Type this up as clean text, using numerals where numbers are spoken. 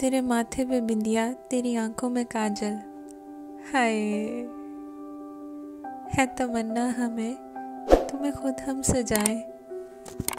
तेरे माथे पे बिंदिया, तेरी आंखों में काजल। हाय है तमन्ना हमें, तुम्हें खुद हम सजाएं।